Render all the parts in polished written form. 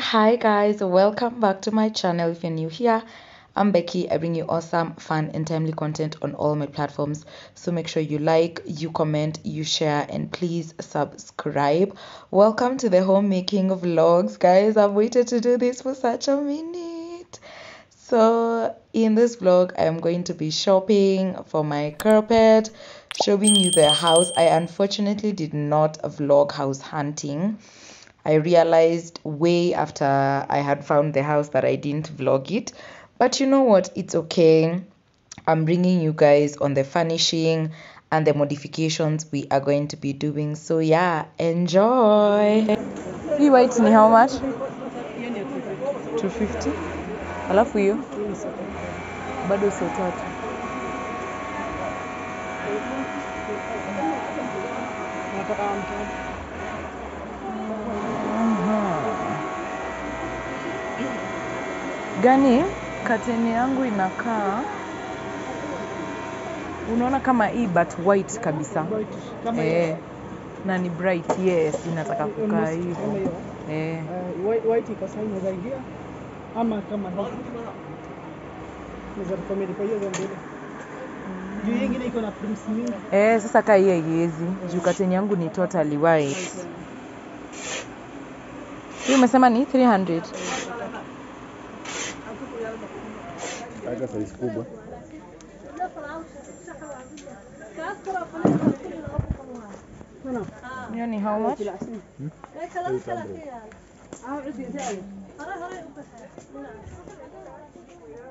Hi guys, welcome back to my channel. If you're new here, I'm Becky. I bring you awesome, fun and timely content on all my platforms, so make sure you like, you comment, you share, and please subscribe. Welcome to the homemaking vlogs, guys. I've waited to do this for such a minute. So in this vlog I'm going to be shopping for my carpet, showing you the house. I unfortunately did not vlog house hunting. I realized way after I had found the house that I didn't vlog it, but you know what, it's okay. I'm bringing you guys on the furnishing and the modifications we are going to be doing, so yeah, enjoy. You waiting how much? 250. I love you. But also that. Gani kateni yangu inakaa, unaona kama hii but white kabisa, na ni bright. Yes, inataka kukaa hivyo. White iko sawa na zaidi ama kama hivi nizapo kwa hiyo zambele juu yingine iko na prints mingi. Sasa kaa hii haiwezi juu kateni yangu ni totally white. Hii umesema ni 300. Yoni, how much?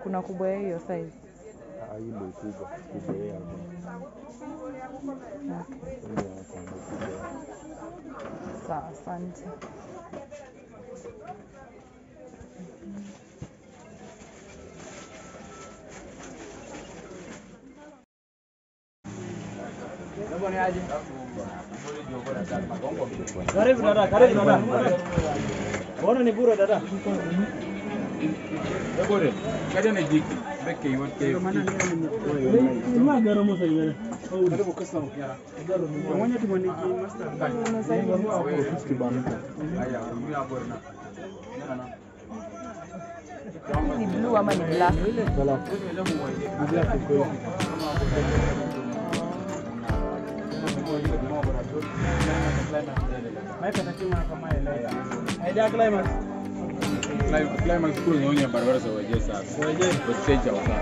Kuna kubwa hiyo size. Sawa, asante. Karibu dada, karibu dada. Bwana ni bure dada. Debore, kaje na jiki. Beke yote. Ni magari moja hivi. Karibu kesa mkia. Mwenye tumaniki master. Haya, mimi hapo na. Ni blue ama ni black? Black. Climax school ni onye barabara za waje sasa. Waje kwa stage au sasa.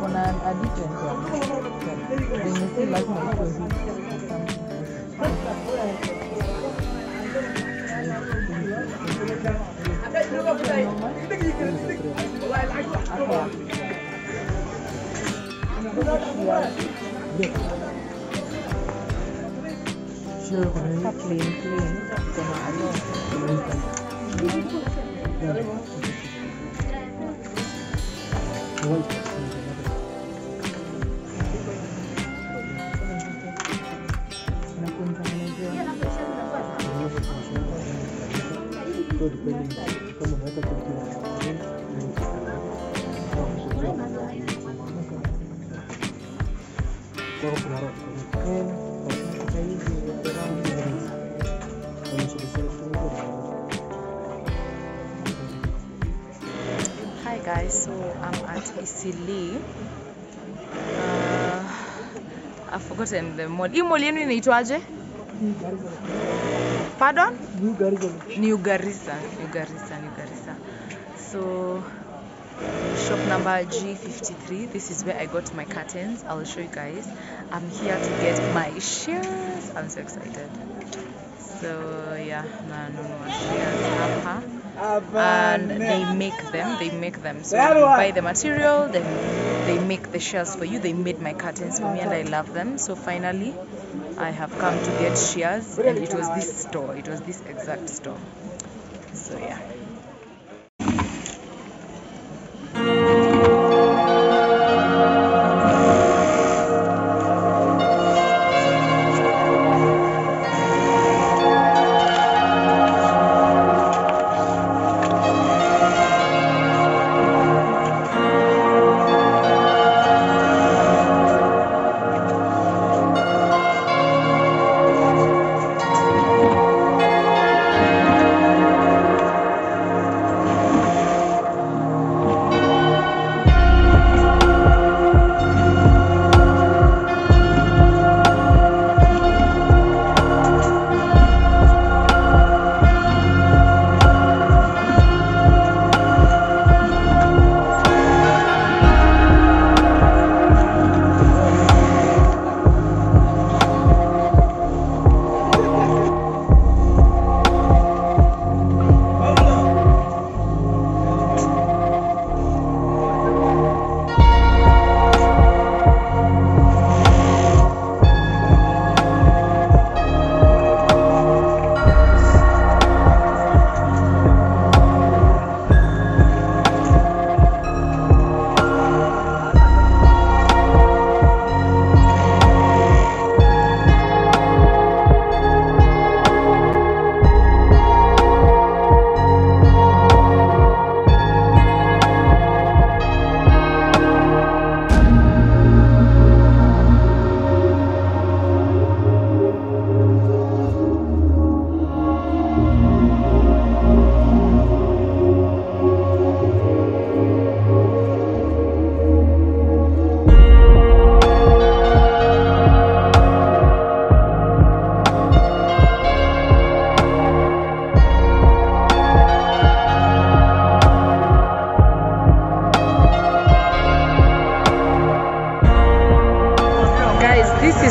Kuna addition kwa something. Hi guys, so I'm at Isili. I've forgotten the mall. Hii mall yenu inaitwaje? Pardon? New Garissa. So shop number G53. This is where I got my curtains. I'll show you guys. I'm here to get my shears. I'm so excited. So yeah, no shears up here. And they make them. So you buy the material, then they make the shears for you. They made my curtains for me and I love them. So finally I have come to get shears, and it was this store. It was this exact store. So yeah.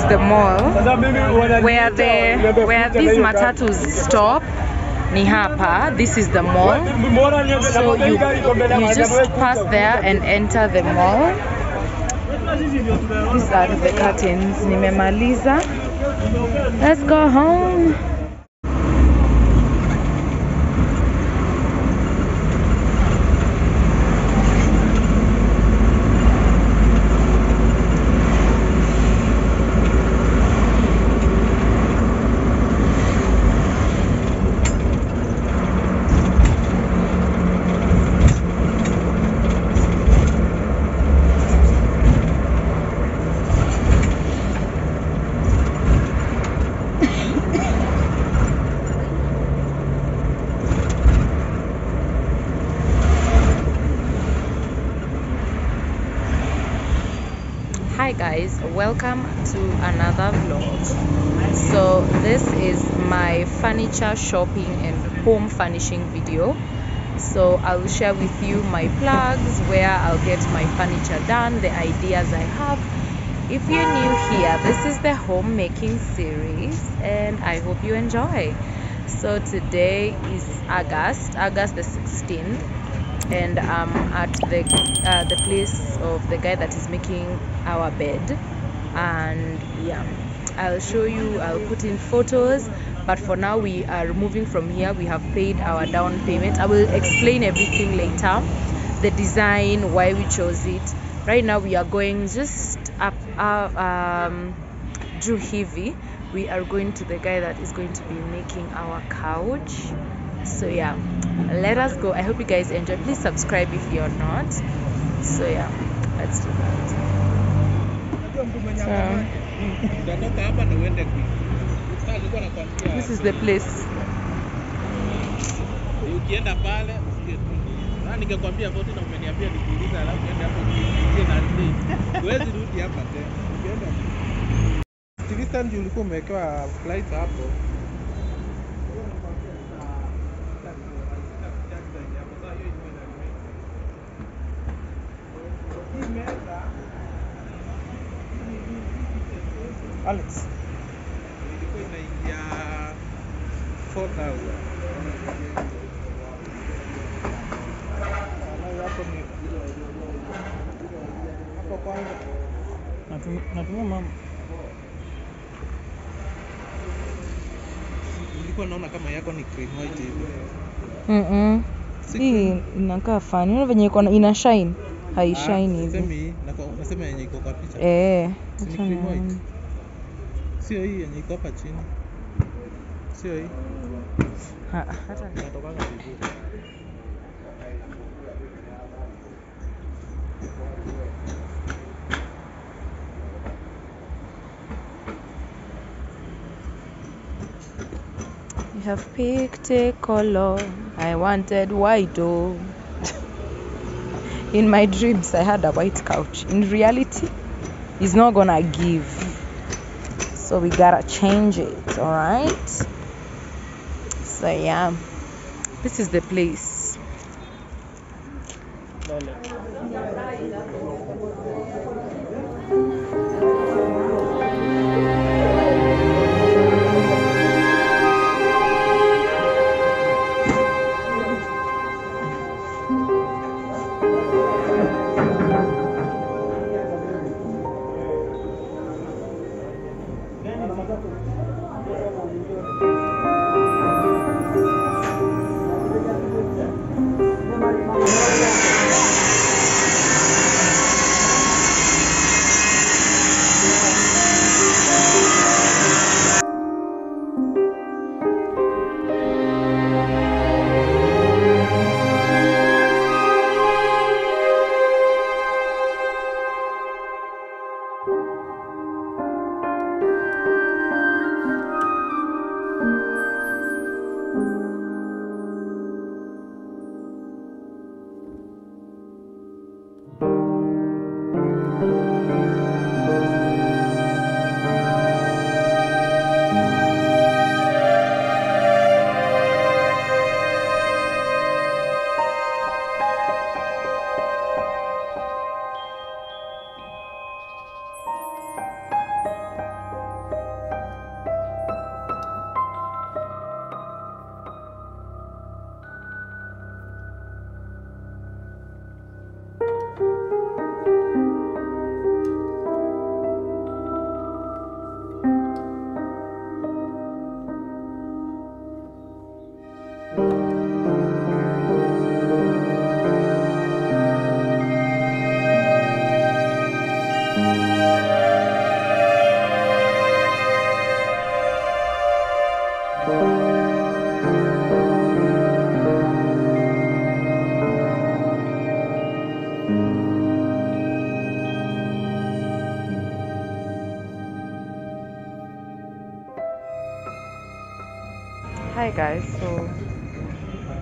the mall where these matatus stop. Ni hapa, this is the mall, so you just pass there and enter the mall. These are the curtains. Nimemaliza. Let's go home. Hi guys, welcome to another vlog. So this is my furniture shopping and home furnishing video. So I'll share with you my plugs, where I'll get my furniture done, the ideas I have. If you're new here, this is the homemaking series and I hope you enjoy. So today is August the 16th, and I'm at the place of the guy that is making our bed, and yeah, I'll show you, I'll put in photos, but for now we are moving from here. We have paid our down payment. I will explain everything later, the design, why we chose it. Right now we are going just up juu hivi. We are going to the guy that is going to be making our couch. So yeah, let us go. I hope you guys enjoy. Please subscribe if you're not. So yeah, let's do that. So, this is the place. Alex, hii inakaa fani, unaona venye iko ina shine, haishine hivi. Nasema yenye iko kwa picha. Ni cream white. Sio hii yenye iko hapa chini. Sio hii. Hata natoka kwa vizuri. You have picked a color I wanted white. Oh. In my dreams I had a white couch. In reality, it's not gonna give. So we gotta change it, alright? So yeah, this is the place. Hi guys, so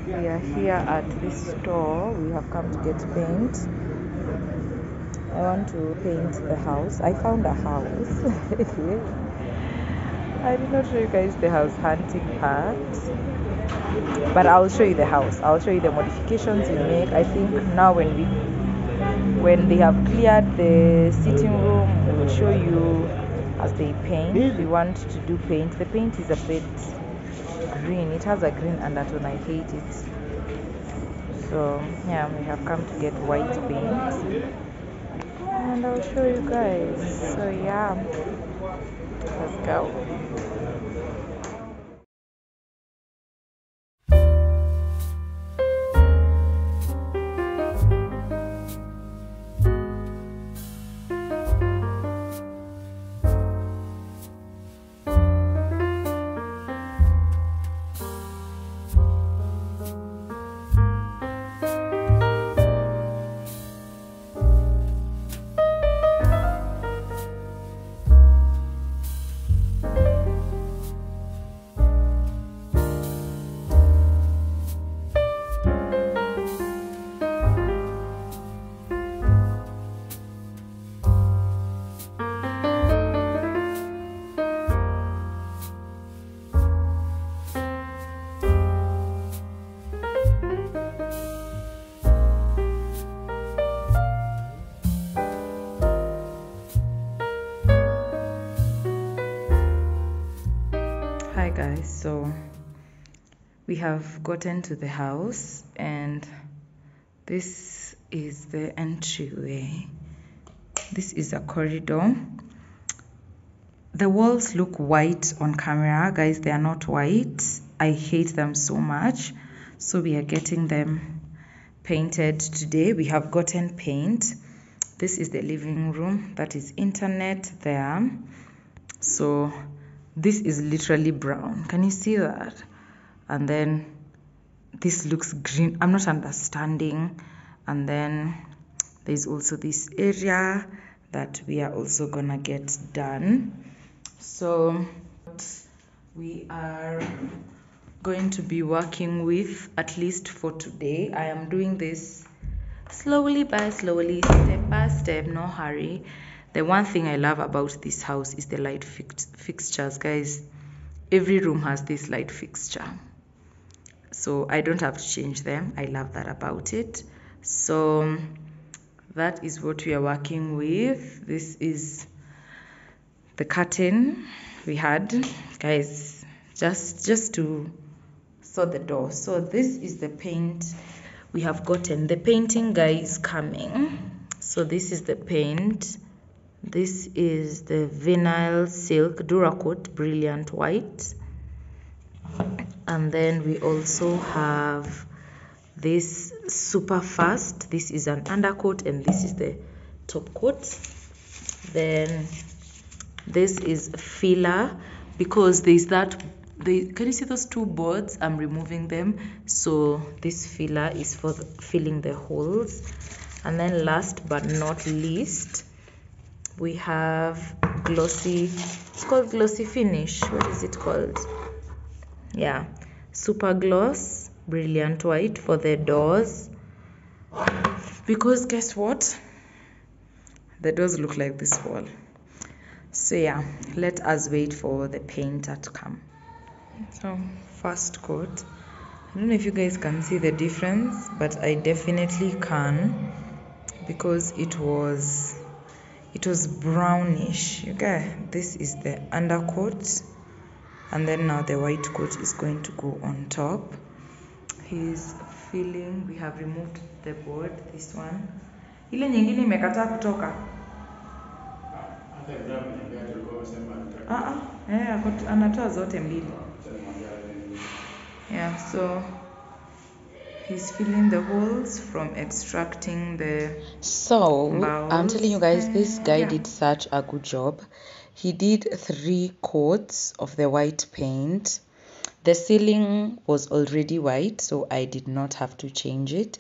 we are here at this store. We have come to get paint. I want to paint the house. I found a house. I did not show you guys the house hunting part, but I'll show you the house. I'll show you the modifications we make. I think now when they have cleared the sitting room, we will show you as they paint. We want to do paint. The paint is a bit green. It has a green undertone. I hate it. So yeah, we have come to get white paint, and I'll show you guys. So yeah, let's go. Guys, so we have gotten to the house, and this is the entryway. This is a corridor. The walls look white on camera, guys. They are not white. I hate them so much. So we are getting them painted today. We have gotten paint. This is the living room. That is internet there. So this is literally brown. Can you see that? And then this looks green. I'm not understanding. And then there's also this area that we are also gonna get done. So we are going to be working with, at least for today. I am doing this slowly by slowly, step by step, no hurry. The one thing I love about this house is the light fixtures, guys. Every room has this light fixture, so I don't have to change them. I love that about it. So that is what we are working with. This is the curtain we had, guys, just to sew the door. So this is the paint we have gotten. The painting guy is coming. So this is the paint. This is the vinyl silk Duracoat Brilliant White. And then we also have this super fast. This is an undercoat, and this is the top coat. Then this is filler, because there's that, can you see those two boards? I'm removing them. So this filler is for filling the holes. And then last but not least, we have glossy, it's called glossy finish. What is it called? Yeah, super gloss brilliant white for the doors, because guess what, the doors look like this wall. So yeah, let us wait for the painter to come. So first coat, I don't know if you guys can see the difference, but I definitely can, because it was brownish. You guys, this is the undercoat, and then now the white coat is going to go on top. He's filling. We have removed the board, this one. Ile nyingine imekata kutoka. Yeah, anatoa zote mbili. Yeah, so he's filling the holes from extracting the bowels. I'm telling you guys, this guy did such a good job. He did 3 coats of the white paint. The ceiling was already white, so I did not have to change it.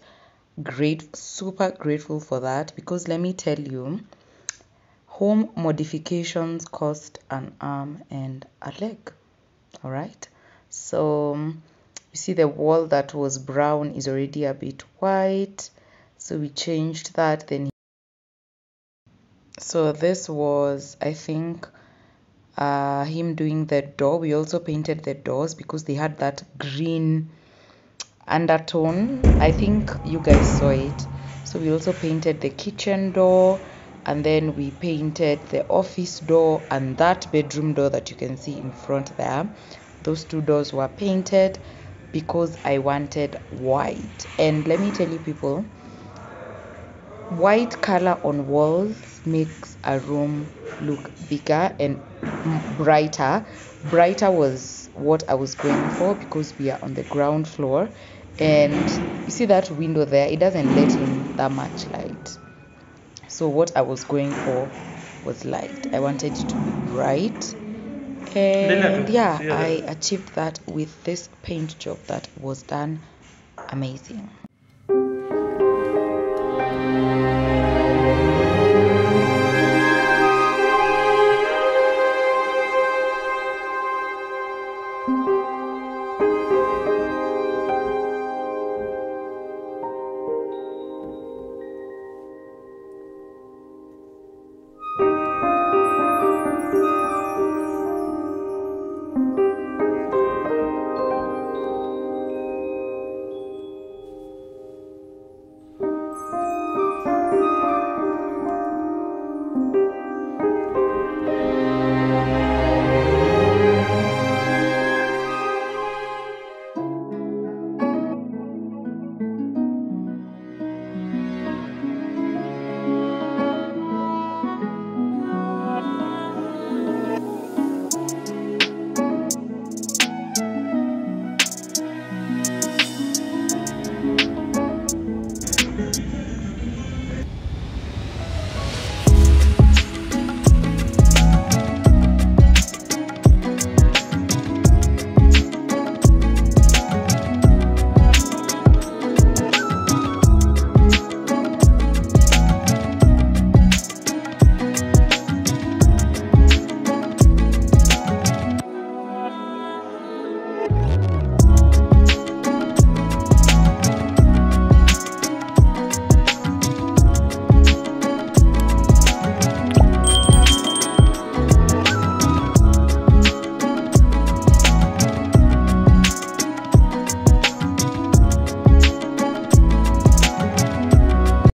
Super grateful for that, because let me tell you, home modifications cost an arm and a leg. All right. So you see the wall that was brown is already a bit white, so we changed that. Then so this was, I think, him doing the door. We also painted the doors because they had that green undertone. I think you guys saw it. So we also painted the kitchen door, and then we painted the office door and that bedroom door that you can see in front there. Those two doors were painted because I wanted white. And let me tell you people, white color on walls makes a room look bigger and brighter. Brighter was what I was going for because we are on the ground floor, and you see that window there, it doesn't let in that much light. So what I was going for was light. I wanted it to be bright, and yeah, I achieved that with this paint job that was done. Amazing.